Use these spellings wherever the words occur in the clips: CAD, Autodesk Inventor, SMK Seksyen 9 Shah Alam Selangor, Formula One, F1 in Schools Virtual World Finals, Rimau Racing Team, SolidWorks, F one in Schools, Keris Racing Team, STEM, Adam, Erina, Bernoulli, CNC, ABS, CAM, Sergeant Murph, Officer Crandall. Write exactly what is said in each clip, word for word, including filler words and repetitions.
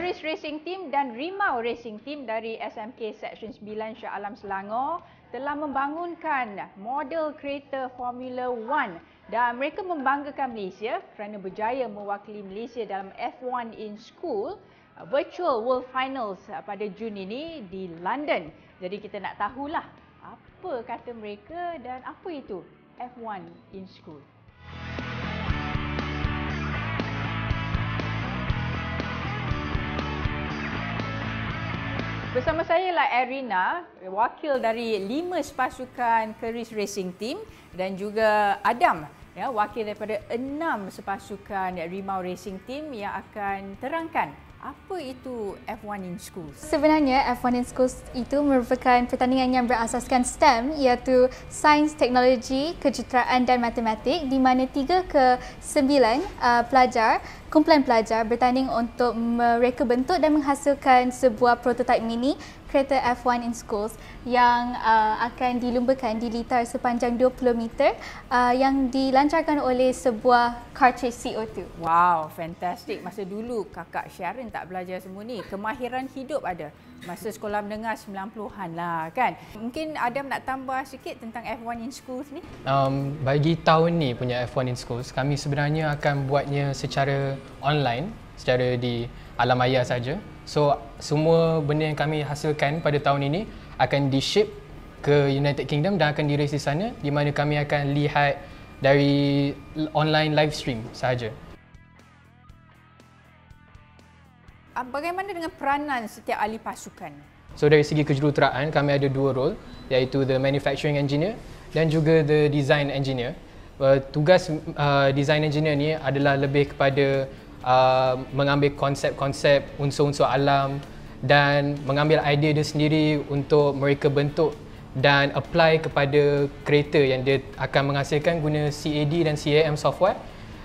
Keris Racing Team dan Rimau Racing Team dari S M K Seksyen sembilan Shah Alam Selangor telah membangunkan model kereta Formula satu dan mereka membanggakan Malaysia kerana berjaya mewakili Malaysia dalam F one in School Virtual World Finals pada Jun ini di London. Jadi kita nak tahulah apa kata mereka dan apa itu F one in School. Bersama saya lah Erina, wakil dari lima sepasukan Keris Racing Team dan juga Adam, ya, wakil daripada enam sepasukan Rimau Racing Team yang akan terangkan apa itu F one in Schools. Sebenarnya F one in Schools itu merupakan pertandingan yang berasaskan STEM, iaitu Sains, Teknologi, Kejuruteraan dan Matematik, di mana tiga ke sembilan uh, pelajar kumpulan pelajar bertanding untuk mereka bentuk dan menghasilkan sebuah prototipe mini kereta F one in Schools yang uh, akan dilumbakan di litar sepanjang dua puluh meter uh, yang dilancarkan oleh sebuah cartridge C O dua. Wow, fantastic. Masa dulu kakak Sharon tak belajar semua ni. Kemahiran hidup ada masa sekolah menengah sembilan puluhan lah kan. Mungkin Adam nak tambah sikit tentang F one in Schools ni. Um, bagi tahun ni punya F one in Schools, kami sebenarnya akan buatnya secara online, secara di alam maya saja. So semua benda yang kami hasilkan pada tahun ini akan di-ship ke United Kingdom dan akan di-race di sana, di mana kami akan lihat dari online live stream sahaja. Bagaimana dengan peranan setiap ahli pasukan? So dari segi kejuruteraan kami ada dua role, iaitu the manufacturing engineer dan juga the design engineer. Uh, tugas uh, design engineer ni adalah lebih kepada Uh, mengambil konsep-konsep unsur-unsur alam dan mengambil idea dia sendiri untuk mereka bentuk dan apply kepada kereta yang dia akan menghasilkan guna C A D dan C A M software,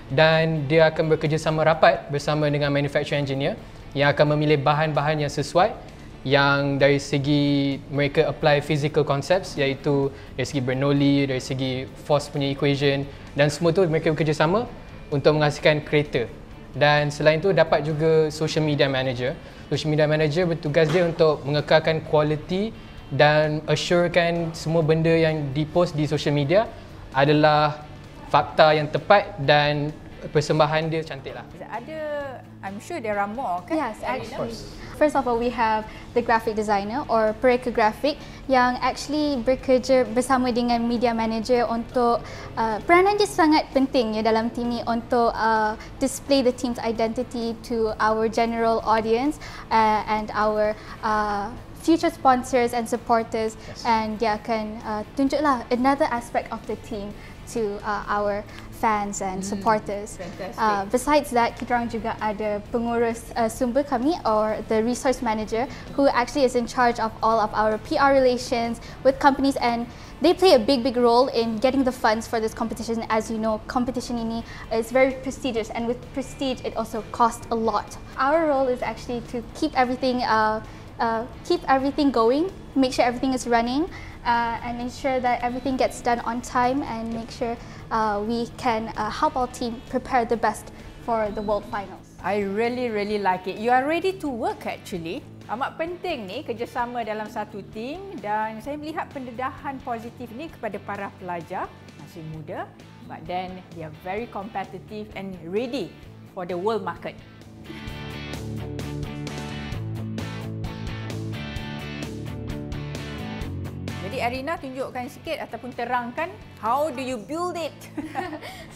dan dia akan bekerjasama rapat bersama dengan manufacturing engineer yang akan memilih bahan-bahan yang sesuai yang dari segi mereka apply physical concepts, iaitu dari segi Bernoulli, dari segi force punya equation, dan semua tu mereka bekerjasama untuk menghasilkan kereta. Dan selain itu dapat juga social media manager. Social media manager bertugas dia untuk mengekalkan kualiti dan assurekan semua benda yang dipost di social media adalah fakta yang tepat dan persembahan dia cantik lah. Ada, I'm sure there are more kan? Yes, actually. First of all, we have the graphic designer or pereka grafik yang actually bekerja bersama dengan media manager untuk uh, peranan dia sangat penting ya dalam team ni untuk uh, display the team's identity to our general audience uh, and our uh, future sponsors and supporters, yes. And dia akan uh, tunjuklah another aspect of the team to uh, our fans and mm, supporters. Uh, besides that, kita orang juga ada pengurus uh, sumber kami or the resource manager who actually is in charge of all of our P R relations with companies, and they play a big, big role in getting the funds for this competition. As you know, competition ini is very prestigious, and with prestige, it also costs a lot. Our role is actually to keep everything, uh, uh, keep everything going, make sure everything is running, Uh, and ensure that everything gets done on time, and make sure uh, we can uh, help our team prepare the best for the World Finals. I really, really like it. You are ready to work actually. Amat penting ni kerjasama dalam satu tim, dan saya melihat pendedahan positif ni kepada para pelajar masih muda, but then they are very competitive and ready for the world market. Erina, tunjukkan sikit ataupun terangkan, how do you build it?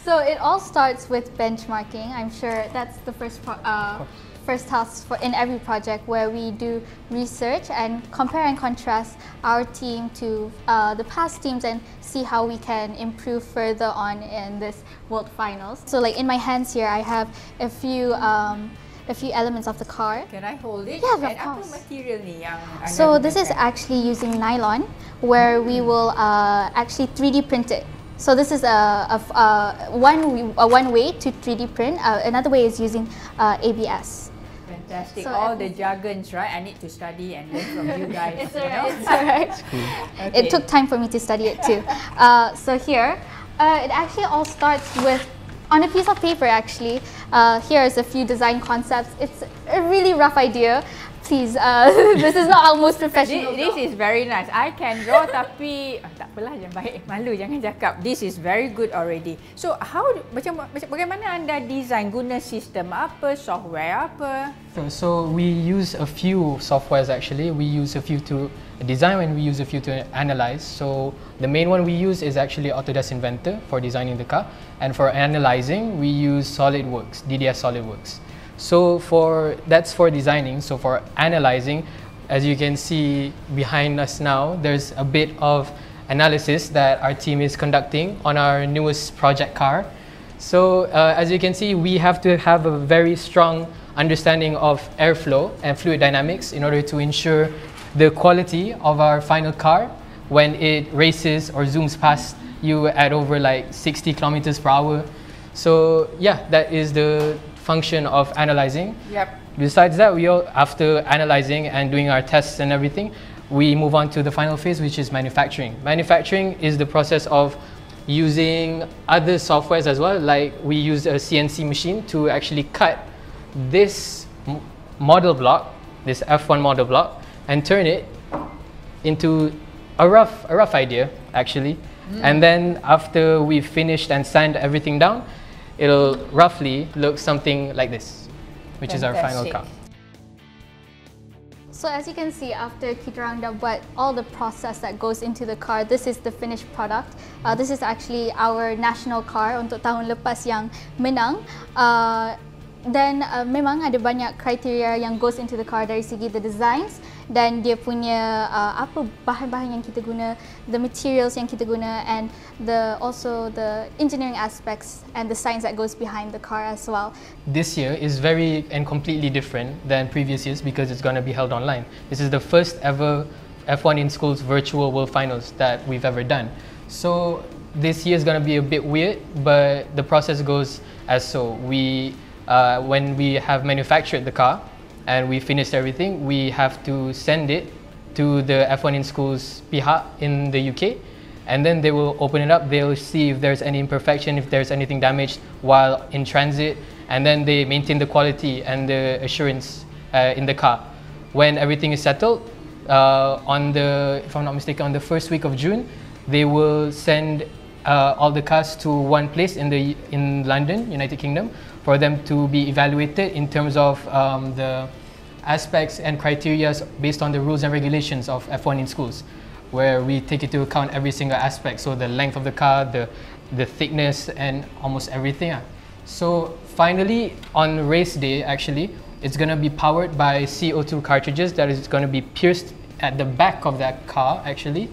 So it all starts with benchmarking. I'm sure that's the first uh, first task for in every project, where we do research and compare and contrast our team to uh, the past teams and see how we can improve further on in this World Finals. So like in my hands here, I have a few um, a few elements of the car. Can I hold it? Yeah, and of course. Material ni yang so this is actually using nylon, where mm-hmm. we will uh, actually three D print it. So this is a, a, a one a one way to three D print. Uh, another way is using uh, A B S. Fantastic. So all the jargons, right? I need to study and learn from you guys. It's alright. It's alright. Okay. It took time for me to study it too. Uh, so here, uh, it actually all starts with on a piece of paper actually. Uh, here's a few design concepts. It's a really rough idea. Please, uh, this is not our most professional. This, this is very nice. I can draw tapi oh, tak apalah, jangan baik malu, jangan cakap. This is very good already. So how macam, macam bagaimana anda design, guna sistem apa, software apa? So, so we use a few softwares actually. We use a few to design and we use a few to analyze. So the main one we use is actually Autodesk Inventor for designing the car, and for analyzing we use SolidWorks, D D S SolidWorks. So for that's for designing. So for analyzing, as you can see behind us now, there's a bit of analysis that our team is conducting on our newest project car. So uh, as you can see, we have to have a very strong understanding of airflow and fluid dynamics in order to ensure the quality of our final car when it races or zooms past you at over like sixty kilometers per hour. So yeah, that is the function of analyzing. Yep. Besides that, we all, after analyzing and doing our tests and everything, we move on to the final phase, which is manufacturing. Manufacturing is the process of using other softwares as well. Like we use a C N C machine to actually cut this model block, this F one model block, and turn it into a rough, a rough idea actually. Mm. And then after we've finished and sand everything down, it'll roughly look something like this, which Fantastic. Is our final car. So as you can see, after kita dah buat all the process that goes into the car, this is the finished product. Uh, this is actually our national car untuk tahun lepas yang menang. Uh, dan uh, memang ada banyak kriteria yang goes into the car dari segi the designs, dan dia punya uh, apa bahan-bahan yang kita guna, the materials yang kita guna, and the also the engineering aspects and the science that goes behind the car as well. This year is very and completely different than previous years because it's going to be held online. This is the first ever F one in Schools Virtual World Finals that we've ever done. So this year is going to be a bit weird, but the process goes as so. We uh, when we have manufactured the car and we finished everything, we have to send it to the F one in Schools pihak in the U K, and then they will open it up, they'll see if there's any imperfection, if there's anything damaged while in transit, and then they maintain the quality and the assurance uh, in the car. When everything is settled, uh, on the, if I'm not mistaken, on the first week of June, they will send uh, all the cars to one place in, the, in London, United Kingdom, for them to be evaluated in terms of um, the aspects and criteria based on the rules and regulations of F one in Schools, where we take into account every single aspect, so the length of the car, the, the thickness, and almost everything. So finally, on race day, actually, it's going to be powered by C O two cartridges that is going to be pierced at the back of that car, actually.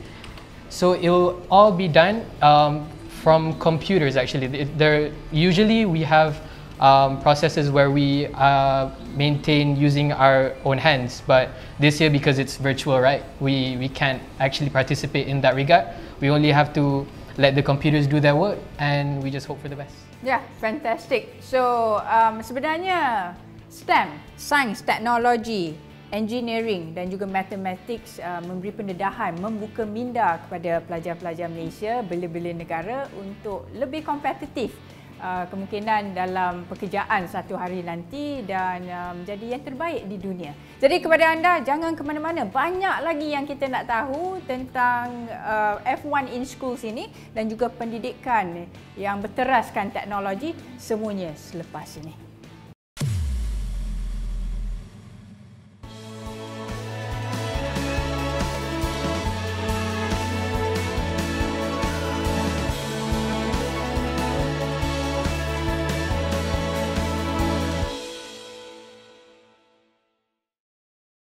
So it will all be done um, from computers, actually. They're, usually, we have Um, processes where we uh, maintain using our own hands, but this year, because it's virtual, right, we, we can't actually participate in that regard. We only have to let the computers do their work, and we just hope for the best. Yeah, fantastic. So um, sebenarnya STEM, Science, Technology, Engineering dan juga Mathematics uh, memberi pendedahan, membuka minda kepada pelajar-pelajar Malaysia, bela-bela negara untuk lebih kompetitif Uh, kemungkinan dalam pekerjaan satu hari nanti dan um, jadi yang terbaik di dunia. Jadi kepada anda, jangan ke mana-mana. Banyak lagi yang kita nak tahu tentang uh, F one in Schools ini dan juga pendidikan yang berteraskan teknologi, semuanya selepas ini.